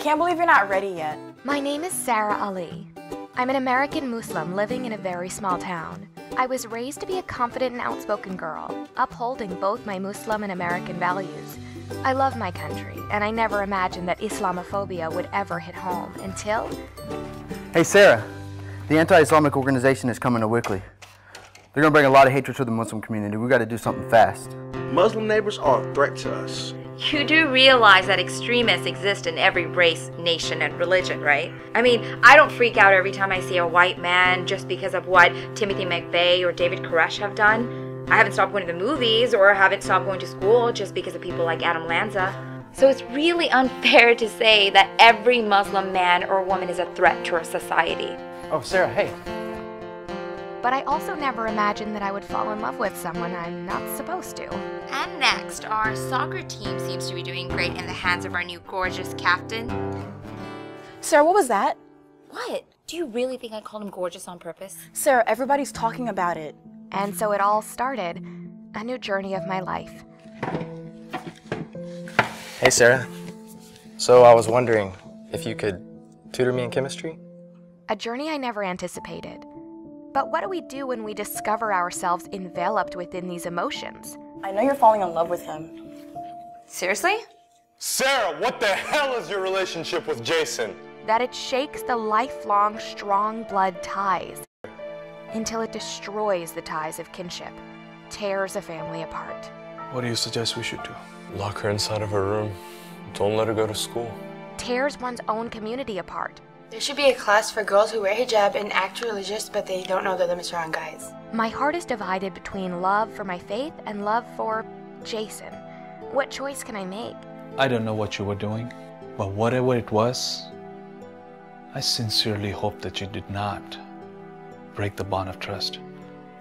can't believe you're not ready yet. My name is Sarah Ali. I'm an American Muslim living in a very small town. I was raised to be a confident and outspoken girl, upholding both my Muslim and American values. I love my country, and I never imagined that Islamophobia would ever hit home until... Hey Sarah, the anti-Islamic organization is coming to Wickley. They're gonna bring a lot of hatred to the Muslim community. We gotta do something fast. Muslim neighbors are a threat to us. You do realize that extremists exist in every race, nation, and religion, right? I mean, I don't freak out every time I see a white man just because of what Timothy McVeigh or David Koresh have done. I haven't stopped going to the movies or haven't stopped going to school just because of people like Adam Lanza. So it's really unfair to say that every Muslim man or woman is a threat to our society. Oh, Sarah, hey. But I also never imagined that I would fall in love with someone I'm not supposed to. And next, our soccer team seems to be doing great in the hands of our new gorgeous captain. Sarah, what was that? What? Do you really think I called him gorgeous on purpose? Sarah, everybody's talking about it. And so it all started. A new journey of my life. Hey, Sarah. So I was wondering if you could tutor me in chemistry? A journey I never anticipated. But what do we do when we discover ourselves enveloped within these emotions? I know you're falling in love with him. Seriously? Sarah, what the hell is your relationship with Jason? That it shakes the lifelong, strong blood ties until it destroys the ties of kinship, tears a family apart. What do you suggest we should do? Lock her inside of her room. Don't let her go to school. Tears one's own community apart. There should be a class for girls who wear hijab and act religious, but they don't know the limits are on guys. My heart is divided between love for my faith and love for Jason. What choice can I make? I don't know what you were doing, but whatever it was, I sincerely hope that you did not break the bond of trust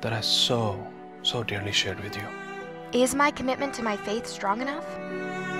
that I so, so dearly shared with you. Is my commitment to my faith strong enough?